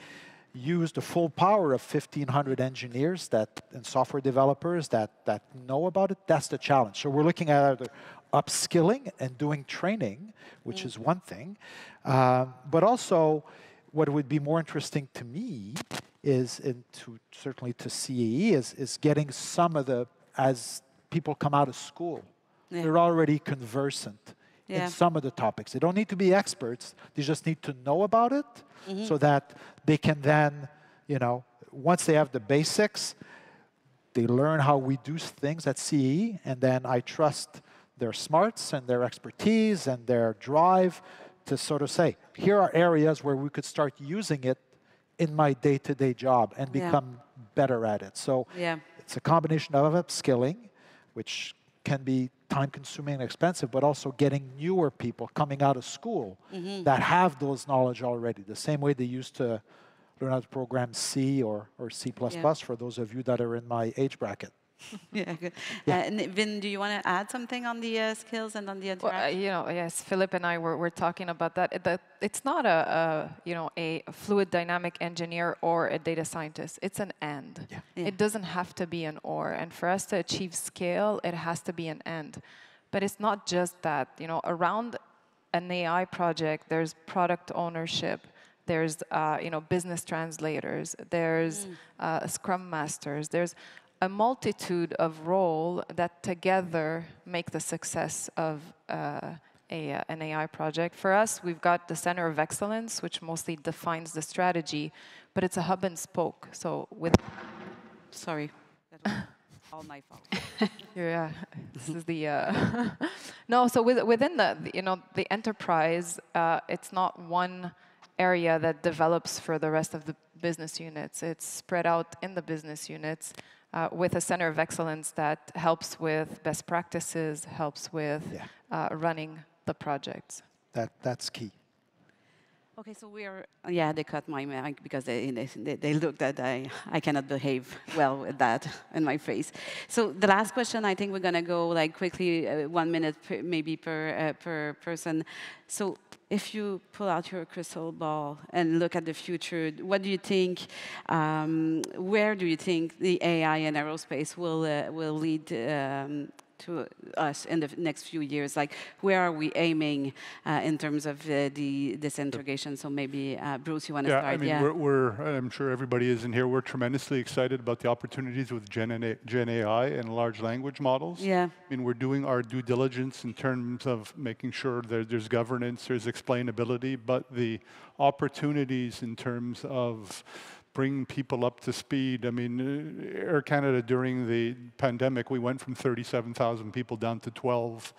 use the full power of fifteen hundred engineers that, and software developers that, that know about it, that's the challenge. So we're looking at either upskilling and doing training, which mm. is one thing. Um, but also, what would be more interesting to me is, and to, certainly to C A E, is, is getting some of the, as people come out of school, yeah. they're already conversant yeah. in some of the topics. They don't need to be experts. They just need to know about it mm-hmm. so that they can then, you know, once they have the basics, they learn how we do things at C A E, and then I trust their smarts and their expertise and their drive to sort of say, here are areas where we could start using it in my day-to-day job and become yeah. better at it. So yeah. it's a combination of upskilling, which can be time-consuming and expensive, but also getting newer people coming out of school mm-hmm. that have those knowledge already, the same way they used to learn how to program C or, or C plus plus, yeah. for those of you that are in my age bracket. yeah, good. Yeah. Uh, and Vin, do you want to add something on the uh, skills and on the interaction? Well, uh, you know, yes, Philippe and I were, were talking about that. It, that it's not a, a, you know, a fluid dynamic engineer or a data scientist. It's an and. Yeah. Yeah. It doesn't have to be an or. And for us to achieve scale, it has to be an and. But it's not just that. You know, around an A I project, there's product ownership. There's, uh, you know, business translators. There's mm. uh, scrum masters. There's a multitude of roles that together make the success of uh, a, an A I project. For us, we've got the Center of Excellence, which mostly defines the strategy, but it's a hub and spoke. So with... Sorry. That was all my fault. yeah, this is the... Uh no, so with, within the, you know, the enterprise, uh, it's not one area that develops for the rest of the business units. It's spread out in the business units. Uh, with a center of excellence that helps with best practices, helps with yeah. uh, running the projects. That that's key. Okay, so we are. Yeah, they cut my mic because they they, they looked at I I cannot behave well with that in my face. So the last question, I think we're gonna go like quickly, uh, one minute per, maybe per uh, per person. So if you pull out your crystal ball and look at the future, what do you think, um, where do you think the A I and aerospace will, uh, will lead um, to us in the next few years? Like, where are we aiming uh, in terms of uh, the, this integration? So maybe, uh, Bruce, you want to yeah, start? I mean, yeah, I mean, we're, we're, I'm sure everybody is in here, we're tremendously excited about the opportunities with Gen A I and large language models. Yeah. I mean, we're doing our due diligence in terms of making sure that there's governance, there's explainability, but the opportunities in terms of bring people up to speed. I mean, Air Canada, during the pandemic, we went from thirty-seven thousand people down to twelve,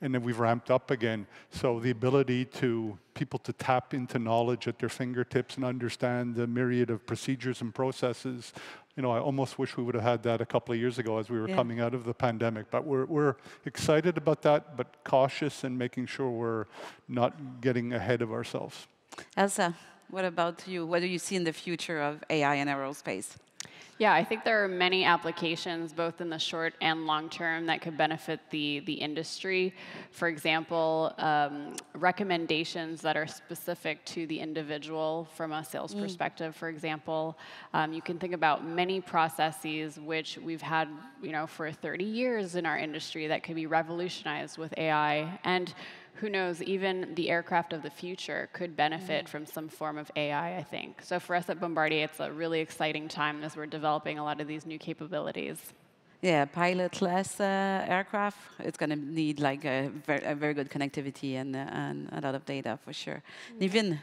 and then we've ramped up again. So the ability to people to tap into knowledge at their fingertips and understand the myriad of procedures and processes, you know, I almost wish we would have had that a couple of years ago as we were yeah. coming out of the pandemic. But we're, we're excited about that, but cautious in making sure we're not getting ahead of ourselves. Elsa, what about you? What do you see in the future of A I in aerospace? Yeah, I think there are many applications, both in the short and long term, that could benefit the, the industry. For example, um, recommendations that are specific to the individual from a sales mm. perspective, for example. Um, you can think about many processes which we've had, you know, for thirty years in our industry that could be revolutionized with A I. And who knows, even the aircraft of the future could benefit mm-hmm. from some form of A I, I think. So for us at Bombardier, it's a really exciting time as we're developing a lot of these new capabilities. Yeah, pilotless uh, aircraft, it's going to need like a, ver a very good connectivity and, uh, and a lot of data for sure. Mm-hmm. Nivine?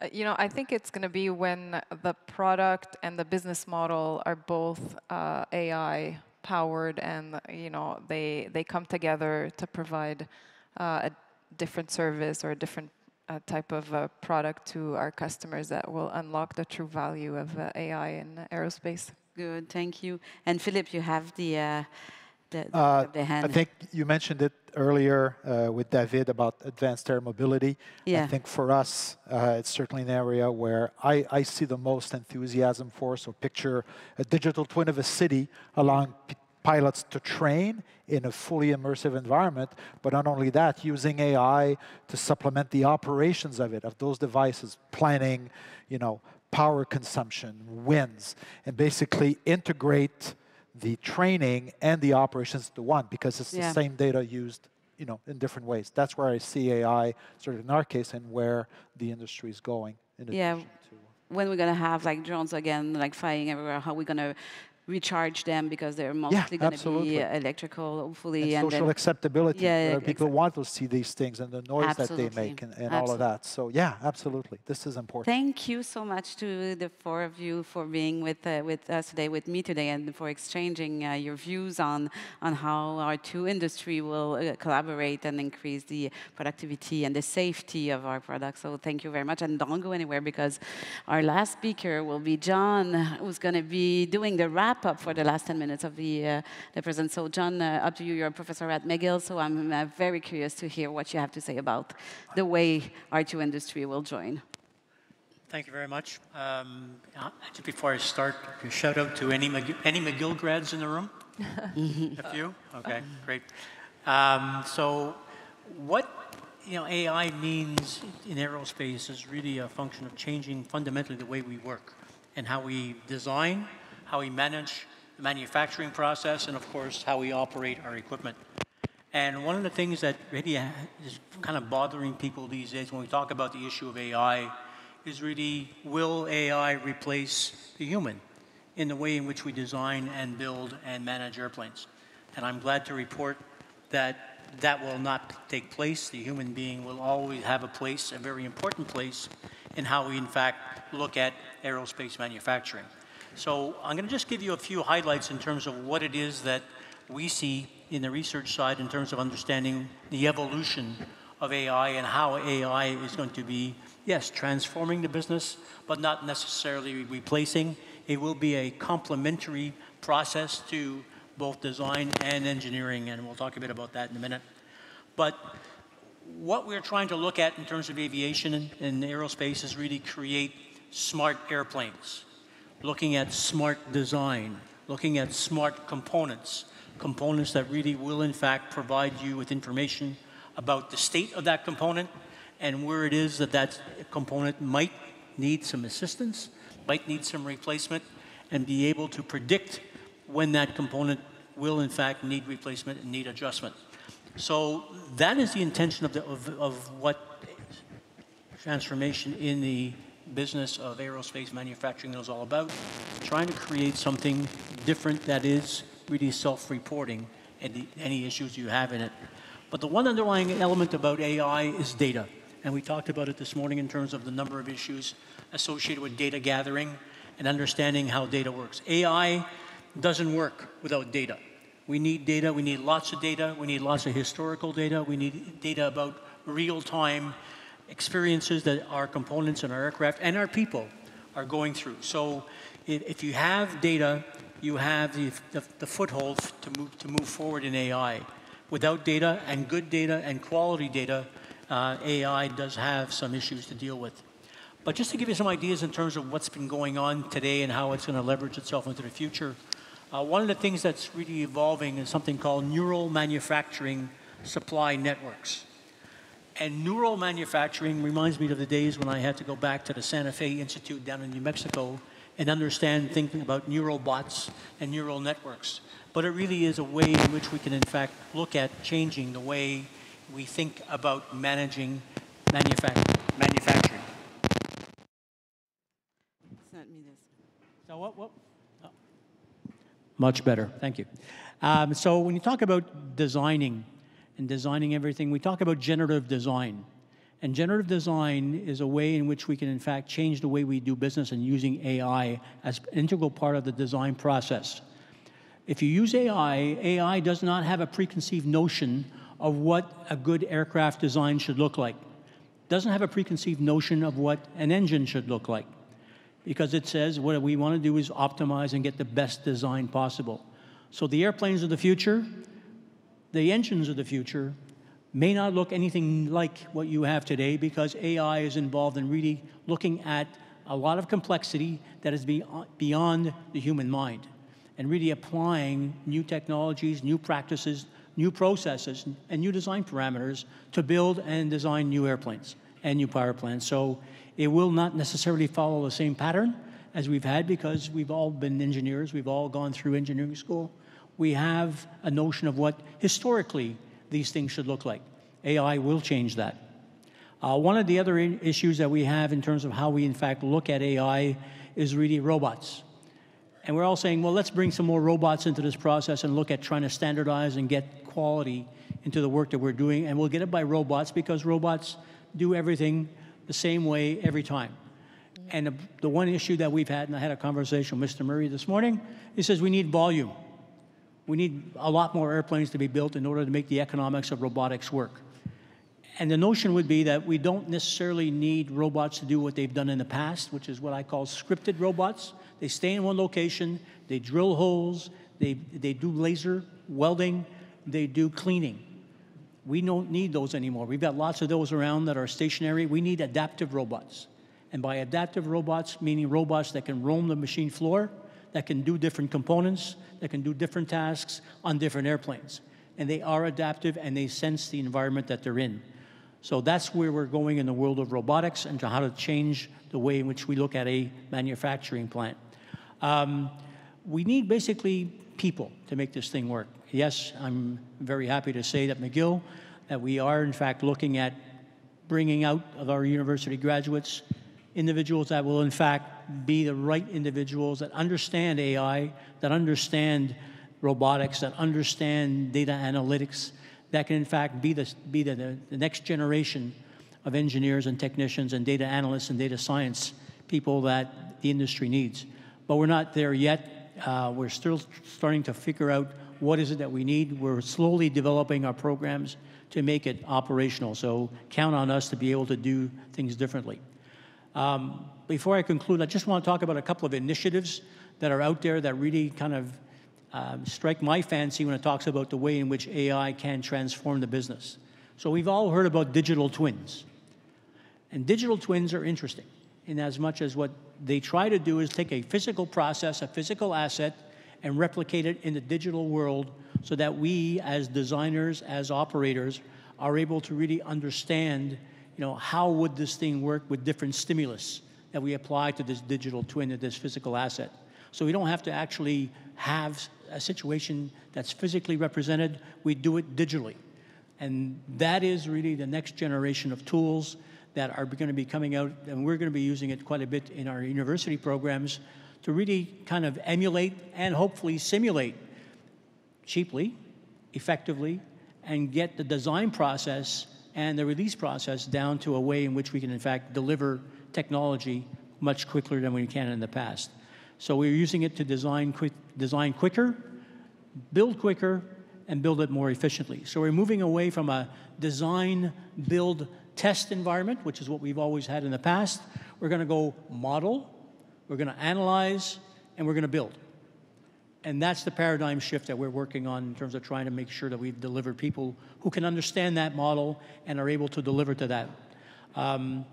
Uh, you know, I think it's going to be when the product and the business model are both uh, A I powered and, you know, they, they come together to provide Uh, a different service or a different uh, type of uh, product to our customers that will unlock the true value of uh, A I in aerospace. Good, thank you. And Philippe, you have the, uh, the, uh, the hand. I think you mentioned it earlier uh, with David about advanced air mobility. Yeah. I think for us, uh, it's certainly an area where I, I see the most enthusiasm for. So picture a digital twin of a city allowing pilots to train in a fully immersive environment, but not only that, using A I to supplement the operations of it, of those devices, planning, you know, power consumption wins, and basically integrate the training and the operations to one, because it's yeah. the same data used, you know, in different ways. That's where I see A I sort of in our case and where the industry is going. In yeah, to when we're going to have like drones again, like flying everywhere, how are we going to recharge them, because they're mostly yeah, going to be electrical, hopefully. And, and social then, acceptability. Yeah, people exactly. want to see these things and the noise absolutely. that they make and, and all of that. So yeah, absolutely. This is important. Thank you so much to the four of you for being with, uh, with us today, with me today, and for exchanging uh, your views on, on how our two industries will uh, collaborate and increase the productivity and the safety of our products. So thank you very much. And don't go anywhere, because our last speaker will be John, who's going to be doing the wrap up for the last ten minutes of the, uh, the present. So John, uh, up to you. You're a professor at McGill, so I'm uh, very curious to hear what you have to say about the way our two industry will join. Thank you very much. Um, just before I start, a shout out to any McGill, any McGill grads in the room? A few? Okay, great. Um, so what you know, A I means in aerospace is really a function of changing fundamentally the way we work and how we design, how we manage the manufacturing process, and of course, how we operate our equipment. And one of the things that really is kind of bothering people these days when we talk about the issue of A I is really, will A I replace the human in the way in which we design and build and manage airplanes? And I'm glad to report that that will not take place. The human being will always have a place, a very important place, in how we in fact look at aerospace manufacturing. So I'm going to just give you a few highlights in terms of what it is that we see in the research side in terms of understanding the evolution of A I and how A I is going to be, yes, transforming the business, but not necessarily replacing. It will be a complementary process to both design and engineering, and we'll talk a bit about that in a minute. But what we're trying to look at in terms of aviation and aerospace is really create smart airplanes. Looking at smart design, looking at smart components, components that really will in fact provide you with information about the state of that component and where it is that that component might need some assistance, might need some replacement, and be able to predict when that component will in fact need replacement and need adjustment. So that is the intention of, the, of, of what transformation in the business of aerospace manufacturing is all about, trying to create something different that is really self-reporting and the, any issues you have in it. But the one underlying element about A I is data. And we talked about it this morning in terms of the number of issues associated with data gathering and understanding how data works. A I doesn't work without data. We need data, we need lots of data, we need lots of historical data, we need data about real-time experiences that our components and our aircraft and our people are going through. So if you have data, you have the, the, the foothold to move, to move forward in A I. Without data and good data and quality data, uh, A I does have some issues to deal with. But just to give you some ideas in terms of what's been going on today and how it's going to leverage itself into the future, uh, one of the things that's really evolving is something called neural manufacturing supply networks. And neural manufacturing reminds me of the days when I had to go back to the Santa Fe Institute down in New Mexico and understand thinking about neural bots and neural networks. But it really is a way in which we can, in fact, look at changing the way we think about managing manufact manufacturing. It's not me, this. So what? What? Oh. Much better. Thank you. Um, so when you talk about designing, and designing everything, we talk about generative design. And generative design is a way in which we can, in fact, change the way we do business and using A I as an integral part of the design process. If you use A I, A I does not have a preconceived notion of what a good aircraft design should look like. It doesn't have a preconceived notion of what an engine should look like, because it says what we want to do is optimize and get the best design possible. So the airplanes of the future, the engines of the future may not look anything like what you have today, because A I is involved in really looking at a lot of complexity that is beyond the human mind and really applying new technologies, new practices, new processes, and new design parameters to build and design new airplanes and new power plants. So It will not necessarily follow the same pattern as we've had, because we've all been engineers, we've all gone through engineering school. We have a notion of what historically these things should look like. A I will change that. Uh, one of the other issues that we have in terms of how we in fact look at A I is really robots. And we're all saying, well, let's bring some more robots into this process and look at trying to standardize and get quality into the work that we're doing, and we'll get it by robots because robots do everything the same way every time. And the, the one issue that we've had, and I had a conversation with Mister Murray this morning, he says we need volume. We need a lot more airplanes to be built in order to make the economics of robotics work. And the notion would be that we don't necessarily need robots to do what they've done in the past, which is what I call scripted robots. They stay in one location, they drill holes, they, they do laser welding, they do cleaning. We don't need those anymore. We've got lots of those around that are stationary. We need adaptive robots. And by adaptive robots, meaning robots that can roam the machine floor, that can do different components, that can do different tasks on different airplanes. And they are adaptive and they sense the environment that they're in. So that's where we're going in the world of robotics and to how to change the way in which we look at a manufacturing plant. Um, we need basically people to make this thing work. Yes, I'm very happy to say that McGill, that we are in fact looking at bringing out of our university graduates individuals that will in fact be the right individuals that understand A I, that understand robotics, that understand data analytics, that can in fact be the, be the, the next generation of engineers and technicians and data analysts and data science people that the industry needs. But we're not there yet. Uh, we're still starting to figure out what is it that we need. We're slowly developing our programs to make it operational. So count on us to be able to do things differently. Um, before I conclude, I just want to talk about a couple of initiatives that are out there that really kind of Um, strike my fancy when it talks about the way in which A I can transform the business. So we've all heard about digital twins. And digital twins are interesting in as much as what they try to do is take a physical process, a physical asset, and replicate it in the digital world so that we as designers, as operators, are able to really understand, you know, how would this thing work with different stimulus that we apply to this digital twin, to this physical asset. So we don't have to actually have a situation that's physically represented. We do it digitally. And that is really the next generation of tools that are going to be coming out, and we're going to be using it quite a bit in our university programs to really kind of emulate and hopefully simulate cheaply, effectively, and get the design process and the release process down to a way in which we can in fact deliver technology much quicker than we can in the past. So we're using it to design, quick, design quicker, build quicker, and build it more efficiently. So we're moving away from a design, build, test environment, which is what we've always had in the past. We're going to go model, we're going to analyze, and we're going to build. And that's the paradigm shift that we're working on in terms of trying to make sure that we've delivered people who can understand that model and are able to deliver to that. Um,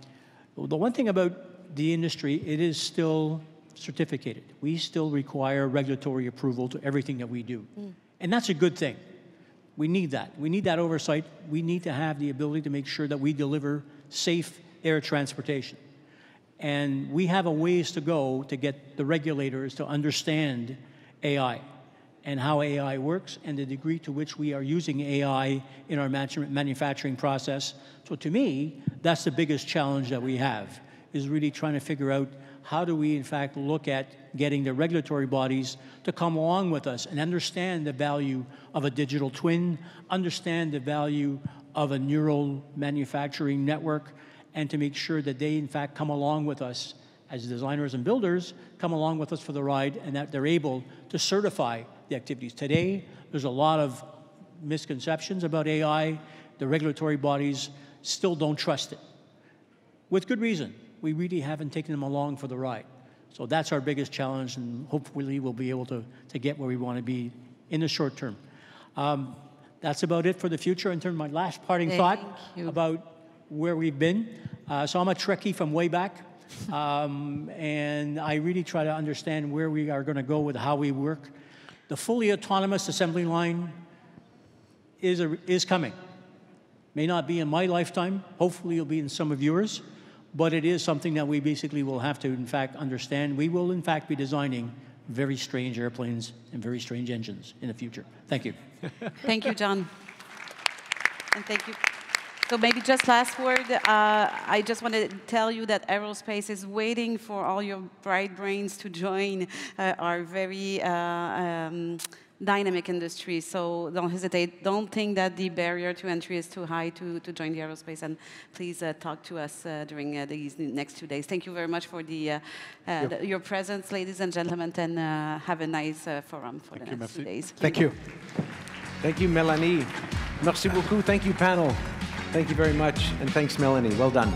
the one thing about the industry, it is still certificated. We still require regulatory approval to everything that we do. Mm. And that's a good thing. We need that. We need that oversight. We need to have the ability to make sure that we deliver safe air transportation. And we have a ways to go to get the regulators to understand A I and how A I works and the degree to which we are using A I in our manufacturing process. So to me, that's the biggest challenge that we have, is really trying to figure out how do we, in fact, look at getting the regulatory bodies to come along with us and understand the value of a digital twin, understand the value of a neural manufacturing network, and to make sure that they, in fact, come along with us as designers and builders, come along with us for the ride, and that they're able to certify the activities. Today, there's a lot of misconceptions about A I. The regulatory bodies still don't trust it, with good reason. We really haven't taken them along for the ride. So that's our biggest challenge, and hopefully we'll be able to, to get where we want to be in the short term. Um, that's about it for the future in terms of my last parting Thank thought you. about where we've been. Uh, so I'm a Trekkie from way back, um, and I really try to understand where we are going to go with how we work. The fully autonomous assembly line is, a, is coming. May not be in my lifetime. Hopefully it'll be in some of yours. but it is something that we basically will have to, in fact, understand. We will, in fact, be designing very strange airplanes and very strange engines in the future. Thank you. Thank you, John. And thank you. So maybe just last word, uh, I just want to tell you that aerospace is waiting for all your bright brains to join uh, our very uh, um, dynamic industry. So don't hesitate. Don't think that the barrier to entry is too high to, to join the aerospace. And please uh, talk to us uh, during uh, these next two days. Thank you very much for the, uh, uh, yep. the, your presence, ladies and gentlemen, and uh, have a nice uh, forum for Thank the you, next merci. two days. Thank you. Thank you, Melanie. Merci beaucoup. Thank you, panel. Thank you very much, and thanks, Melanie. Well done.